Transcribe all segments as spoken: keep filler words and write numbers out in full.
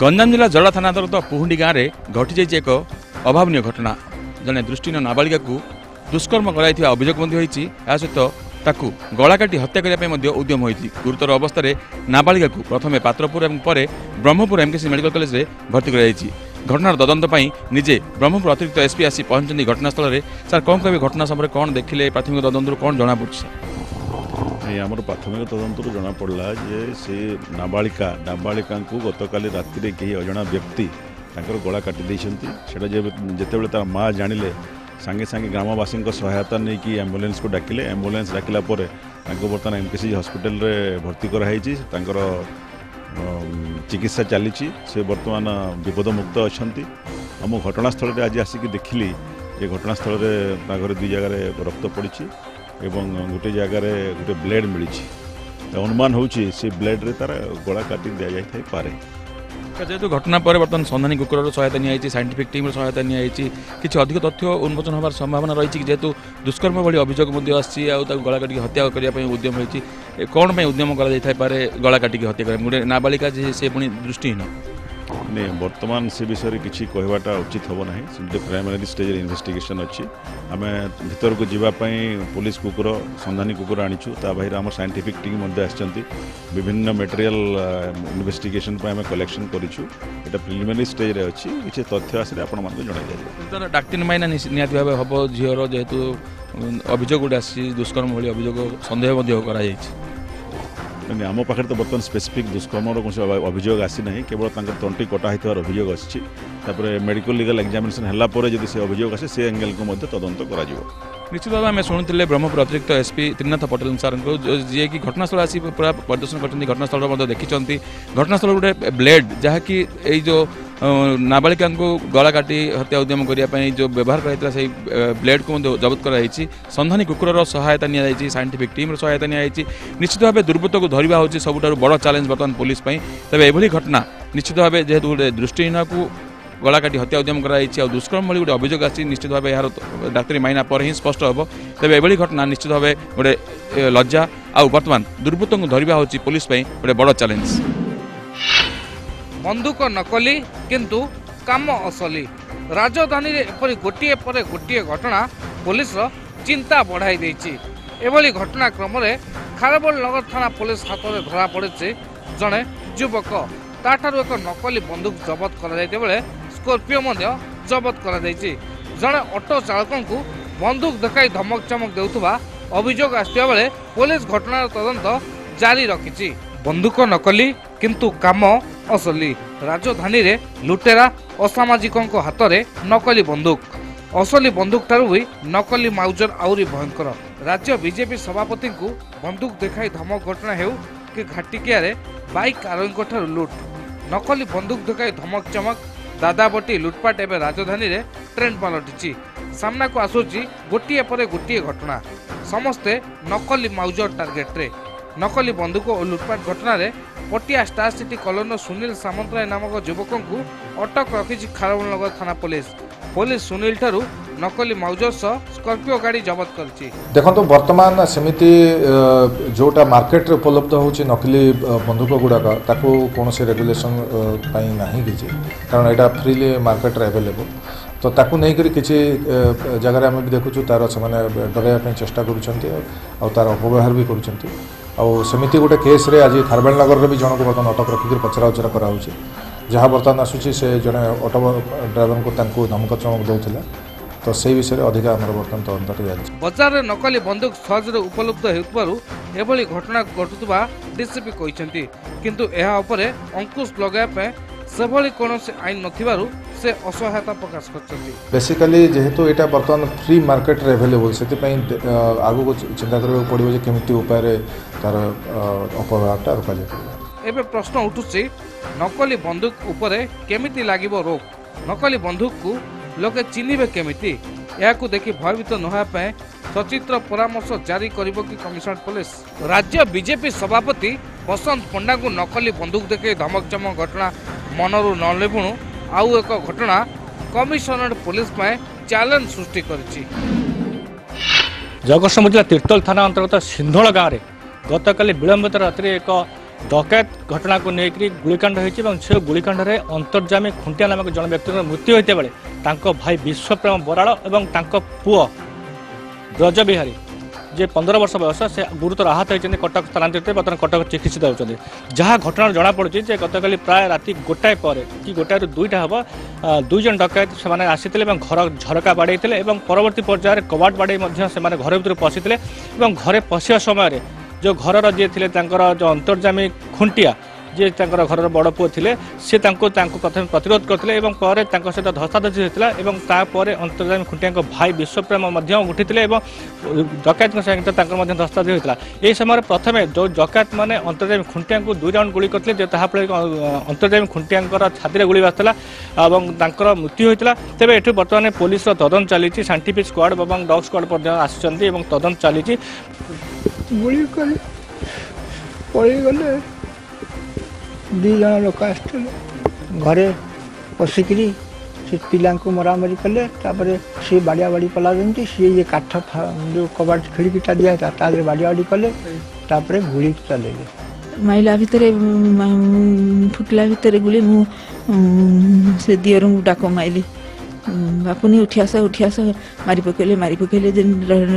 गंजाम जिला जड़ा थाना अंतर्गत पुहुंडी गाँव में घटी जाइए एक अभावन घटना। जड़े दृष्टिहीन नाबालिका को दुष्कर्म कराई अभियोग सहित गला काटी हत्या करने उद्यम होती। गुरुतर अवस्था नाबालिका को प्रथम पात्रपुर और ब्रह्मपुर एमकेसी मेडिकल कॉलेज में भर्ती कराई। घटनार तदंत पाई निजे ब्रह्मपुर अतिरिक्त एसपी आसी पहुंचती घटनास्थल में। सार कौन कह घटना समय कौन देखिले प्राथमिक तदंतर कौन जना पड़ी? आम प्राथमिक तदंतर जना पड़ा जे से नाबालिका नाबालिका को गतकाली राति कई अजा व्यक्ति गला काटिदे जितेबाला तार माँ जानिले सांगे सांगे ग्रामवासी सहायता नहीं कि एम्बुलेंस को डाकिले। एम्बुलेंस डाकिला परे बर्तमान एमकेसी हॉस्पिटल रे भर्ती कराई। चिकित्सा चली बर्तमान विपदमुक्त अच्छा। आम घटनास्थल में आज आसिक देखिली ये घटनास्थल में दुई जगार रक्त पड़ी एवं गोटे जगार गोटे ब्लेड मिली। अनुमान हो ब्लेड रे तार गला काटी दि जाए पारे। जेहेतु घटना पर बर्तमान सन्धानी कुकुर सहायता नहीं साइंटिफिक टीम सहायता नहीं किसी अधिक तथ्य उन्मोचन होवार संभावना रही। जेहेतु दुष्कर्म भाई अभियोग गला काटिक हत्या करने उद्यम होती। कौन पर उद्यम करे गला काटिक हत्या कर गोटे नाबालिका से पुणी दृष्टिहीन नहीं बर्तमान से विषय किसी कहवाटा उचित हम ना। से प्राइमरी स्टेज इन्वेस्टिगेशन अच्छी आम भर को जावाई पुलिस कुकुर सन्धानी कुकुर आनीचु। ता बाहर आम साइंटिफिक टीम विभिन्न मटेरियल इन्वेस्टिगेशन आम कलेक्शन करूँ। ये प्रिलिमिनरी स्टेज अच्छी किसी तथ्य आसने आपड़ा डाक्टिन माइना निहत भाव हम झीर जेहेतु अभियोग गोटे आसी दुष्कर्म भाई अभियोग सन्देह कर नहीं आम पाखे तो बर्तमान स्पेसिफिक दुष्कर्म कौन अभियोग आसी ना केवल तंटी कटा होता अभियोग आसी। मेडिकल लीगल एग्जामिनेशन है से अभियोग आसे से एंगेल को तदंत कर। निश्चित भाव में शुणुते ब्रह्मपुर अतिरिक्त एसपी त्रिनाथ पटेल सार को जी कि घटनास्थल आसी पूरा प्रदर्शन करते। घटनास्थल देखते घटनास्थल गोटे ब्लेड जहाँकि जो नाबालिका को गला काटी हत्या उद्यम करने जो व्यवहार कराई से ब्लेड को जबत कराई। सन्धानी कुकुर सहायता नि साइंटिफिक टीम सहायता नि। निश्चित भाव दुर्वृत्त को धरवा हूँ सबुठ बड़ चैलेंज बर्तमान पुलिस। तेज एभली घटना निश्चित भाव जेहेतु गोटे दृष्टिहीन को गला काटी हत्या उद्यम कराई और दुष्कर्म भाई गोटे अभियोग आसी। निश्चित भाव यार डाक्तरी माइना पर ही स्पष्ट हम। तेज एभली घटना निश्चित भाव गोटे लज्जा आ बर्तमान दुर्वृत्त को धरवा हूँ पुलिस गोटे बड़ चैलेंज। बंदूक नकली किंतु काम असली। राजधानी एपरी गोटे पर गोटे घटना पुलिस चिंता बढ़ाई देछि। एभली घटनाक्रम खारबोल नगर थाना पुलिस हाथ में धरा पड़े जड़े युवक। ताठार एक नकली बंदूक जबत कर स्कॉर्पियो जबत कर जड़े ऑटो चालक को बंदूक देखाई धमक चमक देउथबा अभियोग आसता बेले पुलिस घटनार तदंत जारी रखिछि। बंदूक नकली किंतु काम असली। राजधानी रे लुटेरा असामाजिकों को हाथ रे नकली बंदूक। असली बंदूक ठारू भी नकली माउजर आउरी भयंकर। राज्य बीजेपी सभापति को बंदूक देखाई धमक घटना हेउ कि घाटिकिया रे बाइक आरोही ठारू लुट। नकली बंदूक देखाई धमक चमक दादाबटी लुटपाट एवं राजधानी रे ट्रेंड पलटिछि। सामना को आसुछि गोटे पर गोटे घटना। समस्ते नकली माउजर टार्गेट रे। नकली बंदूक और लुटपाट घटना रे Patia star city colony Sunil Samantaray नामक युवक को अटक रखी खारबलनगर थाना पुलिस। पुलिस सुनील ठारू नकली माउजर स्कॉर्पियो गाड़ी जबत करछि। देखंतु वर्तमान समिति जोटा मार्केट रे उपलब्ध होछि नकली बंदूक गुड़ाक ताकू कोनोसी रेगुलेशन पाई नाही दिजे कारण एटा फ्रीली मार्केट रे अवेलेबल। तो ताकू नहीं करी किसी जगह आम भी देखुचु तार से डर चेष्टा कर अपव्यवहार भी कर सेमती गोटे केस रे आज खारबेल नगर में भी जन को बर्तमान अटक रखिक पचरा उचरा कराऊँचे जहाँ बर्तमान आसूसी से जड़े ऑटो ड्राइवर को धमक चमक दूसरा। तो से विषय में अधिक बर्तमान तदंत बजार में नकली बंदूक सहज उपलब्ध होली घटना घटुवा डीसीपी कहते किंतु यह अंकुश लगे सेभली कौन से आईन न से असहायता प्रकाश करते। बेसिकली जेहेतु यहाँ बर्तमान फ्री मार्केट रे अवेलेबल से आगे चिंता करने पड़ो केमती उपाय तार अपव्यवहारटा रोक जाए। एवं प्रश्न उठुची नकली बंदूक उपर केमिति लागिब रोक। नकली बंदूक को लोके चिन्हिबे केमिति याकु देखि भयभीत नहापे सचित्र परामर्श जारी करिबो कि कमिशनर पुलिस। राज्य बीजेपी सभापति बसंत पंडा को नकली बंदूक देखे धमक चमक घटना मनरू न लेबुणु आउ एक घटना कमिशनर पुलिस में चैलेंज सृष्टि करिछि। जगतसिंहपुर जिला तीर्तल थाना अंतर्गत सिंधोल गाँव में गतकाली विलंबित रात्रि एक डकैत घटना को लेकर गुलिकांड होती है और से गुलिकांड में अंतर्जामी खुंटिया नामक जन व्यक्ति मृत्यु होता बेले भाई विश्वप्रेम बराड़ और पुओ ब्रजबिहारी जे पंद्रह वर्ष बयस से गुरुतर आहत होती कटक स्थानांतरित बर्तमान कटक चिकित्सित होती जहाँ घटना जना पड़ी गतकाली प्राय राति गोटाए पर कि गोटाए रू दुईटा हम दुईज डकैत से आसी घर झरका बाड़े परवर्त पर्यायर कबाट बाड़े से घर भर पशि घरे पशिया समय जो घर जी थे जो अंतर्जामी खुंटिया जी घर बड़ पुओ थे सी प्रथम प्रतिरोध करते सहित धस्ताधस्ती होता है। अंतर्जामी खुंटिया भाई विश्वप्रेम उठी थे डकैत सहित धस्ताधस्ती होता यह समय प्रथम जो डकैत मैंने अंतर्जामी खुंटिया दुई राउंड गुली करते अंतर्जामी खुंटिया छाती गुली बाजता और मृत्यु होता तेज ये बर्तमान पुलिस तदंत चली साइंटिफिक स्क्वाड और डॉग स्क्वाड आसी तदंत चली गुली पलगले दीज लोक आरे पशिक पा मरामरी कले सी बाड़िया बाड़ी कला जमी सी ये काठ जो कबाट खिड़कीटा दिया तादे बाड़िया बाड़ी कले गुली चले माइला भितर फुटला भितर गुली मु से दियर डाक माइली बापुनी उठी आस उठी आस मारी पकड़े मारी पकड़े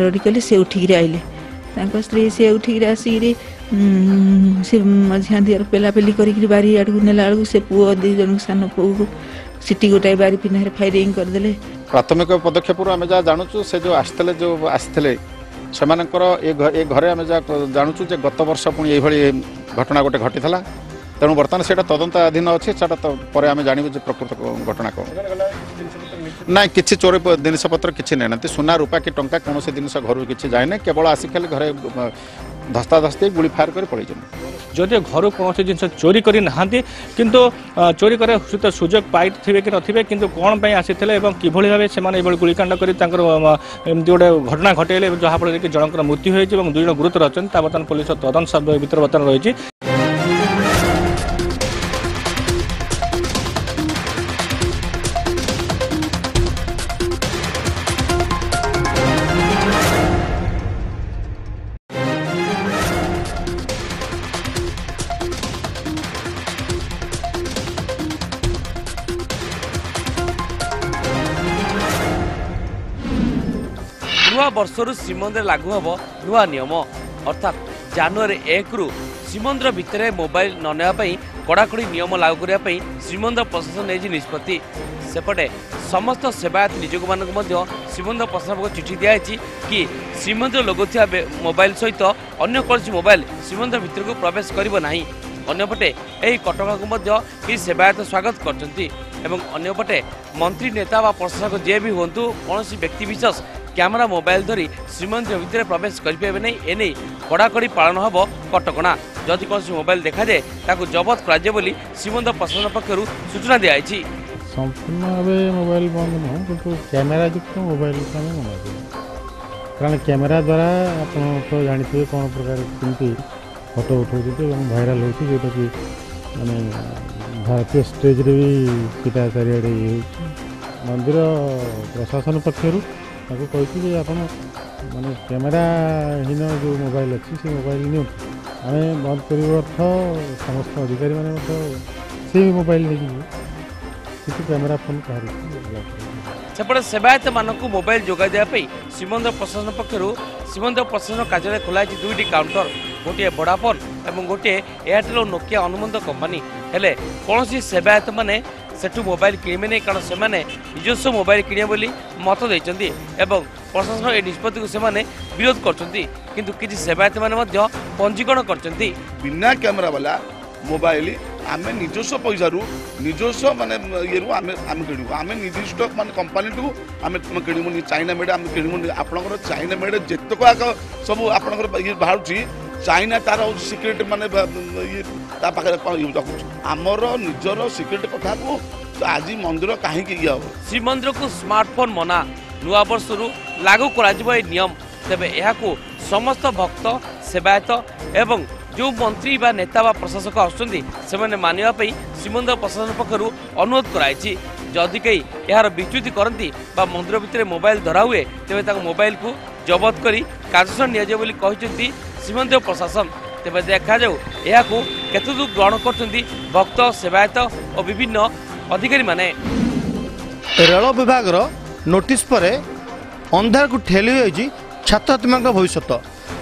रड़ी कले से उठिक आइले स्त्री सी उठिक आसिक सी मझिया दियर पेलापेली कर बारी आड़ को नेला बेलू से पुओ दीज सान पु को सीटी गोटाए बारी पिन्ह फायरिंग करदे प्राथमिक पदक्षेप आम जहाँ जानूँ से जो आसते जो आसते से ये घरे आम जहाँ जानूँ गत वर्ष पुणी ये घटना गोटे घटी तेणु बर्तमान से तदंताधीन अच्छे से आम जानू प्रकृत घटना कौन ना कि चोरी जिनपतर किसी ना सुना रूपा कि टाँचा कौन से जिन घर किसी जाए ना केवल आसिक खाली घर धस्ताधस्ती गुली फायर कर पड़े जदि घर कौन से जिन चोरी करना किंतु चोरी कर सुजोग पाई थे कि नए कि कौन पर आसी कि भाव से गुलिकांड कर गोटे घटना घटेले जहाँफल कि जनकर मृत्यु होती और दुईज गुरुतर अच्छा बर्तमान पुलिस तदंत भितर बर्तमान रही। नुआ बर्षरु श्रीमंदिर लागू हम नुआ नियम अर्थात जनवरी एक रु श्रीमंदिर भितर मोबाइल न नेवाई कड़ाकड़ी नियम लागू करने श्रीमंदिर प्रशासन ने निष्पत्ति सेपटे समस्त सेवायत निजोग मानू श्रीमंदिर प्रशासन को चिठी दिखाई कि श्रीमंदिर लगुवा मोबाइल सहित अगर कौन मोबाइल श्रीमंदिर भितर को प्रवेश करना अन्यपटे यही कटका को सेवायत स्वागत करपटे मंत्री नेता व प्रशासक जे भी हूँ कौन व्यक्तिशेष कैमरा मोबाइल धरी श्रीमंदिर भितर प्रवेश करें नहीं एने कड़ाकड़ी पालन हम कटकणा जदि कौन मोबाइल देखा जाए ताकू जबत करी श्रीमंदिर प्रशासन पक्षर सूचना दी संपूर्ण भाव मोबाइल बंद नुह कि कैमेरा युक्त मोबाइल कारण कैमेरा द्वारा आप जानते कौन प्रकार कमी फटो उठाते भाइराल होती जोटा कि मैंने भारतीय स्टेज्रे भी चारिड़े ये मंदिर प्रशासन पक्षर ताको कहती कि आप माने कैमेरा हीन जो मोबाइल अच्छी से मोबाइल नहीं आम बंद करर्थ समस्त अधिकारी मैंने से मोबाइल नहीं कैमेरा फोन कह सेपटे सेवायत मानक मोबाइल जोगाई श्रीमंदिर प्रशासन पक्षर श्रीमंदिर प्रशासन कार्यालय खोलाई दुईटी काउंटर गोटे वोडाफोन और गोटे एयरटेल और नोकिया अनुबंध कंपनी हेले कौन सेवायत मैंने सेठू मोबाइल किणवे नहीं कारण से निजस्व मोबाइल किणे बोली मत देती प्रशासन ए निष्पत्ति को सेने विरोध कर सेवायत मैंने पंजीकरण करना कैमेरा वाला मोबाइल आम निजस्व पैसा रू निजस्व मानने ये किणु आम निर्दिष्ट मान कंपानी टू आम किणुन चाइना मेड आम किणुन आपंकर चाइना मेड जितक आग सब आप बाहर चाइना तार सिक्रेट माने आमर निजर सिक्रेट कथा को आज मंदिर कहीं श्रीमंदिर को स्मार्टफोन मना नुआ वर्ष लागू नियम तेबे यह समस्त भक्त सेवायत एवं जो मंत्री बा नेता बा प्रशासक आसने मानवाई श्रीमंदिर प्रशासन पक्षर अनुरोध कराई जदि कई यार विच्युति करती मंदिर भितर मोबाइल धरा हुए तेबे मोबाइल को जबत कर कार्यशाला नि श्रीमंदिर प्रशासन तेज देखा केतु ग्रहण कर भक्त सेवायत और विभिन्न अधिकारी माने। रेल विभाग नोटिस पर अंधार को ठेली होगी छात्र छात्री भविष्य।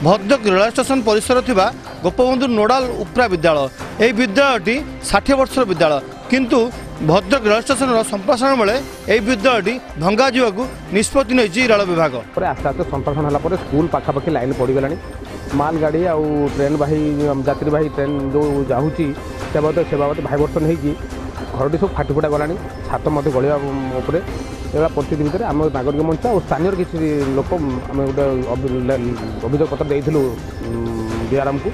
भद्रक रेल स्टेशन परिसर थिबा गोपबंधु नोडाल उपरा विद्यालय यह विद्यालयटी षाठी वर्षर विद्यालय किंतु भद्रक रेल स्टेशन संप्रसारण बेले यह विद्यालयटी भंगा जावाकू निष्पत्ति नैछि रेल विभाग। आस्ते आस्ते संप्रसारण होला परे स्कूल पाखापाखि लाइन पड़गलानी मालगाड़ी आ ट्रेन बाही यात्रीवाही ट्रेन जो जाऊँगी से बाबत से बाबत भाईवर्षन होगी घरटी सब फाटिफुटा गलानी छात मत गलिया एवं परिस्थिति भितर आम नागरिक मंच और स्थानीय किसी लोक आम गोटे अभियोग पत्र देलु डीआरएम को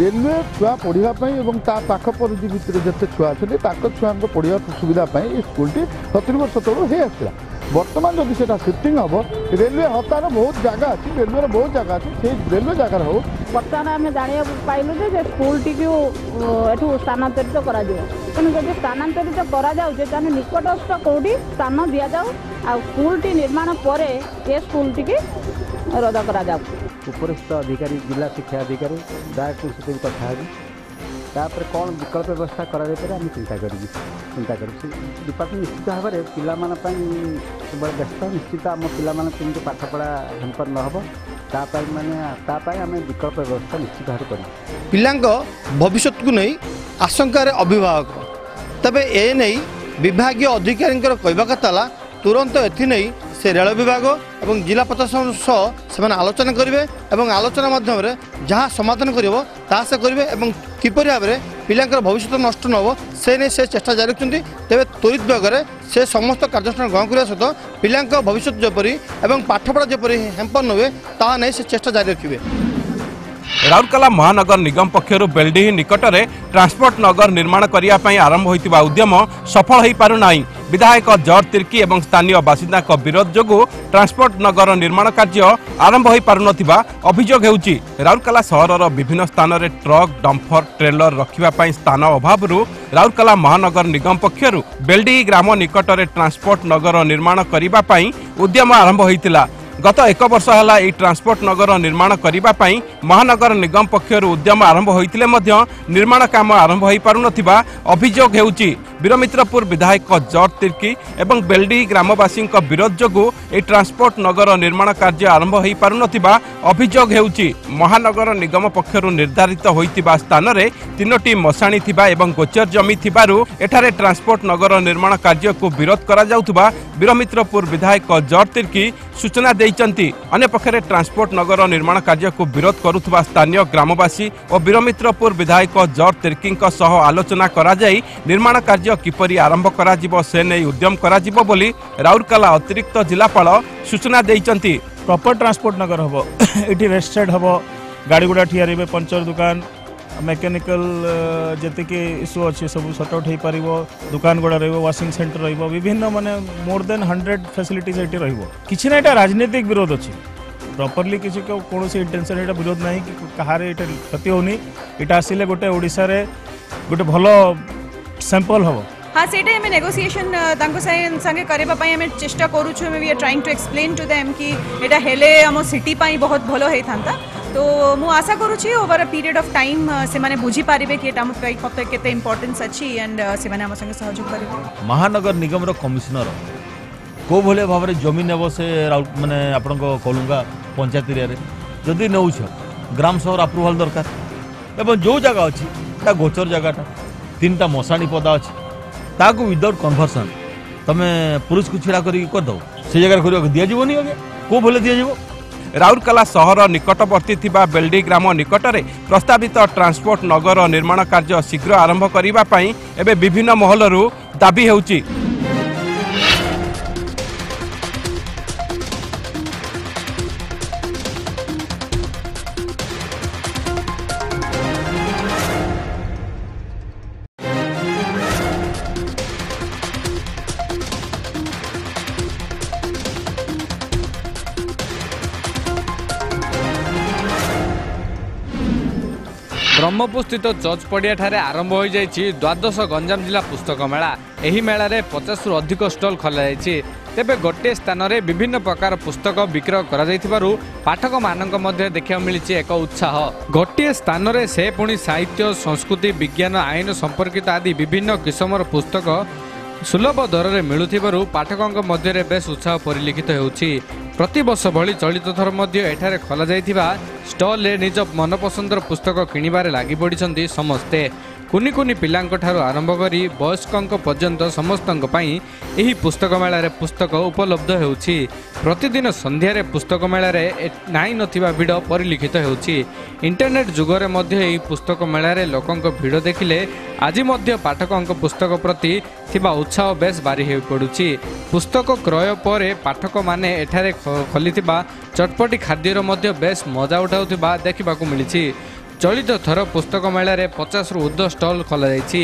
रेलवे छुआ पढ़ाई और ताखपरजी भितर जिते छुआ अच्छे छुआ पढ़ा सुविधापी स्कूलटी सतुरी वर्ष तौर हो आसला। बर्तमान जब से सिफ्टिंग हम रेलवे हतार बहुत जगह अच्छी रेलवे बहुत जगह अच्छी से रेलवे जगह हो बर्तमान आम जाना पाइलु जे स्कूल टी स्थानांतरित करा तेनाली जब स्थानांतरित करा निकटस्थ कौटी स्थान दि जाऊ आ स्कूल टी निर्माण पर ये स्कूल टी रद्द करस्थ अधिकारी जिला शिक्षा अधिकारी डायरेक्टर सहित भी कथा तापर कौन विकल्प व्यवस्था करें चिंता करी चिंता कर डिपार्टमेंट निश्चित भाव में पाई व्यस्त निश्चित आम पाने पाठपढ़ा हेम्पर न हो मैंने आम विकल्प व्यवस्था निश्चित भाव कर पिला भविष्य को नहीं आशंकार अभिभावक तबे ए नहीं विभाग अधिकारी कहवा कथा तुरंत एथि से रेल विभाग और जिला प्रशासन से आलोचना करेंगे और आलोचना मध्यम जहाँ समाधान करा से करेंगे और किपर भाव में पिला भविष्य नष्ट न हो से नहीं से चेष्टा जारी रखते तेज त्वरित बेगर से समस्त कार्यानुष्ठान ग्रहण करने सहित पिला भविष्य जपरी और पाठपढ़ा जपरी हेम्पर न हुए ता नहीं से चेष्टा जारी रखिए। राउरकेला महानगर निगम पक्षर बेलडीही निकट में ट्रांसपोर्ट नगर निर्माण करने आरंभ होता उद्यम सफल हो पारना विधायक जॉर्ज तिर्की और स्थानीय बासिंदा विरोध जो ट्रांसपोर्ट नगर निर्माण कार्य आरंभ हो पारन अभियोग होची। राउरकेला सहर विभिन्न स्थान में ट्रक डंपर ट्रेलर रखापी स्थान अभाव राउरकेला महानगर निगम पक्षर बेलडीही ग्राम निकट में ट्रांसपोर्ट नगर निर्माण करने उद्यम आरंभ होता। गत एक वर्ष होला यह ट्रांसपोर्ट नगर निर्माण करने महानगर निगम पक्षर उद्यम आरंभ होते निर्माण काम आरंभ हो पार अभियोग होची। बीरमित्रपुर विधायक जॉर्ज तिर्की और बेलडीही ग्रामवासी विरोध जो यह ट्रांसपोर्ट नगर निर्माण कार्य आरंभ हो पारन अभियोग होची। महानगर निगम पक्षर निर्धारित होता स्थान में तीनोटी मशाणी एवं गोचर जमी एठारे ट्रांसपोर्ट नगर निर्माण कार्य को विरोध करा बीरमित्रपुर विधायक जॉर्ज तिर्की सूचना अन्य पक्षरे ट्रांसपोर्ट नगर निर्माण कार्य को विरोध करुवा स्थानीय ग्रामवासी और बीरमित्रपुर विधायक जॉर्ज तिर्की सह आलोचना कराई निर्माण कार्य किपरि आरंभ करा से नहीं उद्यम करा बोली राउरकेला अतिरिक्त जिलापाल सूचना देइचंती। प्रॉपर ट्रांसपोर्ट नगर हम ये रेस्ट साइड हम गाड़ी गुड़ा ठिया रहिबे पंचर दुकान मेकानिकल जतिक इश्यू अच्छे सब सट आउट हो पार दुकान गुड़ा वाशिंग सेंटर विभिन्न माने मोर देन हंड्रेड फैसिलिटीज ये रही ना यहाँ राजनीतिक विरोध अच्छी प्रॉपर्ली किसी कौन इंटेंशन ये विरोध ना कि कहार ये क्षति होनी यहाँ आसिले गोटे ओडिशा रे गोटे भल सैंपल हम हाँ सेटा हमें नेगोशिएशन संगे करने चेष्टा करुचु we are trying to explain to them कि एटा हेले आम सिटी पाई बहुत भल होता तो मु आशा करुँची over a period of time से माने बुझी पारिबे कि एटा मत कते केते इंपोर्टेंस अछि एंड से माने हम संगे सहयोग करिबे। महानगर निगम रो कमिश्नर को भले भाव रे जमीन नेबो से माने आपन को कोलुंगा पंचायत एरिया रे जदी नउछ ग्राम सभा अप्रूवल दरकार एवं जो जगह अछि ता गोचर जगहटा तीनटा मशाणी पदा अछि ताकू विदाउट कन्वर्सन तमे पुरुष को छिड़ा करी कर दो से जगह करियो दिया जीवोनी आगे को भले दिया जीवो। राउरकेला सहर निकटवर्ती बेलडी ग्राम निकट में प्रस्तावित ट्रांसपोर्ट नगर निर्माण कार्य शीघ्र आरंभ करने एवं विभिन्न महलर दाबी होची। ब्रह्मपुरस्थित जज पड़िया ठारे आरंभ हो जाए द्वादश गंजाम जिला पुस्तक मेला। एही मेला रे पचास रु अधिक स्टल खोला जाय। तेबे गोटे स्थान रे विभिन्न प्रकार पुस्तक विक्रय करा जायथिबारु पाठक मानक मध्ये देखिया मिलिछि एक उत्साह। गोटे स्थान रे से पुणी साहित्य, संस्कृति, विज्ञान, आईन संपर्कित आदि विभिन्न किसमर पुस्तक सुलभ दर रे मिलुथिबारु पाठकक मध्ये रे बेस उत्साह परिलक्षित हेउछि। प्रति वर्ष भली चलित थर मध्ये एठारे खोला जायथिबा स्टॉल रे निज मनपसंदर पुस्तक किनिबारे लागि पडिसंती समस्ते। कुनि कुनि पिलांक ठारो आरंभ करी वयस्कंक पर्यंत समस्तंक पई एही पुस्तक मेला रे पुस्तक उपलब्ध हेउछि। प्रतिदिन संध्या रे पुस्तक मेला रे नाई नथिबा भिड परिलक्षित हेउछि। इंटरनेट जुग रे मध्ये एही पुस्तक मेला रे लोकंक भिड देखिले आजि मध्ये पाठकंक पुस्तक प्रति थिबा उत्साह बेस बारी हे पडुछि। पुस्तक क्रय परे पाठक माने एठारे खोलिथिबा चटपटी खाद्यर मध्ये बेस मजा उठाउथिबा देखिबा को मिलिछि। चलित थर पुस्तक मेला रे पचास रु उर्ध स्टल खोला जायछि।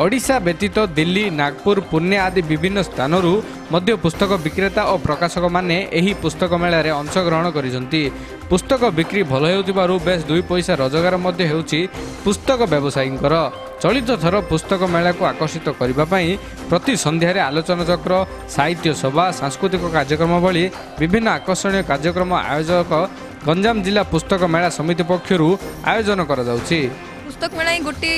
ओडिशा व्यतीत दिल्ली, नागपुर, पुणे आदि विभिन्न स्थान रु मध्य पुस्तक विक्रेता और प्रकाशक माने एही पुस्तक मेला रे अंशग्रहण करिसंती। पुस्तक बिक्री भल हेउतिबारु बेस दुई पैसा रोजगार मध्य हेउछि पुस्तक व्यवसायींकर। चलित थर पुस्तक मेला को आकर्षित करिबा पई प्रति संध्या रे आलोचना चक्र, साहित्य सभा, सांस्कृतिक कार्यक्रम भली विभिन्न आकर्षणीय कार्यक्रम आयोजक गंजाम जिला पुस्तक मेला समिति पक्षर आयोजन करा जाउछि। पुस्तक मेला गोटे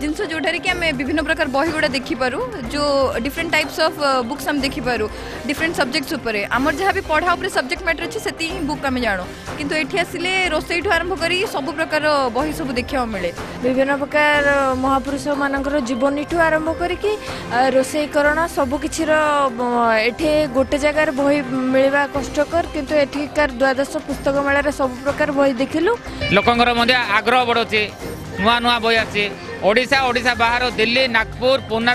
जिनस जोठारे कि आमे विभिन्न प्रकार बही गुड़ा देखिपारू, जो डिफरेंट टाइप्स ऑफ बुक्स हम देखिपारू डिफरेंट सब्जेक्ट्स उपर। आमर जहाँ भी पढ़ा उपर सब्जेक्ट मैटर अच्छे से बुक आम जाणु, किंतु एठी आसिले रोसई ठू आरंभ करी सब प्रकार बही सब देखा मिले। विभिन्न प्रकार महापुरुष मानकर जीवनी ठू आरंभ करी रोसई करण सबकिछ एठे गोटे जगार बही मिलवा कष्टकर, किंतु एठिकार द्वादश पुस्तक मेला सब प्रकार बही देखिलु। लोकंकर मध्ये आग्रह बढ़ोचे, नुआ नुआ बही आछे। ओडिशा ओडिशा बाहर दिल्ली, नागपुर, पुणे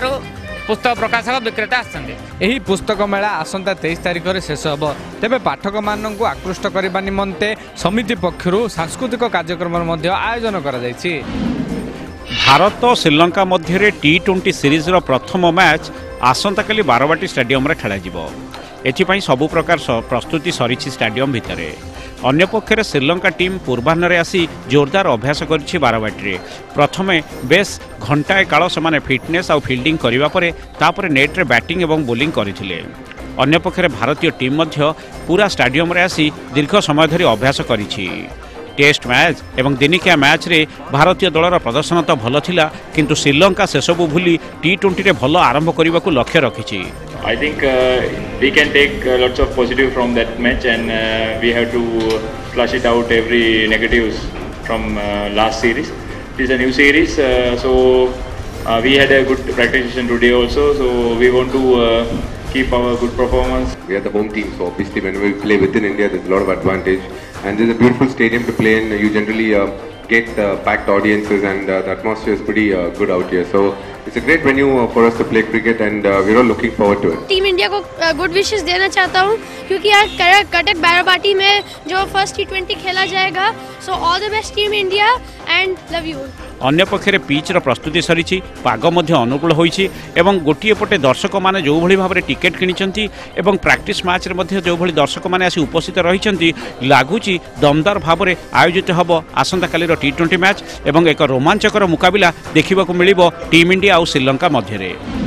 पुस्तक प्रकाशक विक्रेता आही। पुस्तक मेला आसंता तेईस तारीख में शेष हे। तेबे पाठक मानन को आकृष्ट करने निमंते समिति पक्षर सांस्कृतिक कार्यक्रम आयोजन करा जायछि। भारत श्रीलंका मध्य टी ट्वेंटी सीरीज रो प्रथम मैच आसंता काली बारवाटी स्टेडियम रे खेला जिवो। एथिपाई सबु प्रकार प्रस्तुति सरीछि स्टेडियम भितरे। अन्य पक्षे श्रीलंका टीम पूर्वाह्न आसी जोरदार अभ्यास करिछि बारवाटी। प्रथमे बेस घंटाए काल से फिटनेस आउ फिल्डिंग करिबा परे तापरे नेट रे बैटिंग एवं बोलिंग करथिले। अन्य पक्षे भारतीय टीम मध्य पूरा स्टेडियम रे आसी दीर्घ समय धरी अभ्यास करिछि। टेस्ट मैच एवं दिनिकिया मैच रे भारतीय दलर प्रदर्शन तो भल थिला, किंतु श्रीलंका सेसबु भूली टी ट्वेंटी रे भल आरंभ करबाकू लक्ष्य रखिछि। I think uh, we can take uh, lots of positive from that match, and uh, we have to flush it out every negatives from uh, last series. It is a new series, uh, so uh, we had a good practice session today also. So we want to uh, keep our good performance. We are the home team, so obviously when we play within India, there's a lot of advantage, and there's a beautiful stadium to play in. You generally uh, get uh, packed audiences, and uh, the atmosphere is pretty uh, good out here. So. It's a great venue for us to play cricket, and uh, we're all looking forward to it. Team India को good wishes देना चाहता हूँ, क्योंकि यार कटक बाराबाटी में जो first T twenty खेला जाएगा, so all the best Team India and love you. अन्य पक्षे पिच रो प्रस्तुति सरीछि, पाग मध्य अनुकूल होइछि एवं गोटिए पटे दर्शक माने जो भली भाबरे टिकेट किनिचंती एवं प्रैक्टिस मैच रे मध्य जो भली दर्शक माने आसी उपस्थित रहिचंती लागुछि दमदार भाबरे आयोजित हबो आसंता कालीर टी ट्वेंटी मैच एवं एक रोमांचकर मुकाबला देखिबाकू मिलिबो टीम इंडिया और श्रीलंका मध्य रे।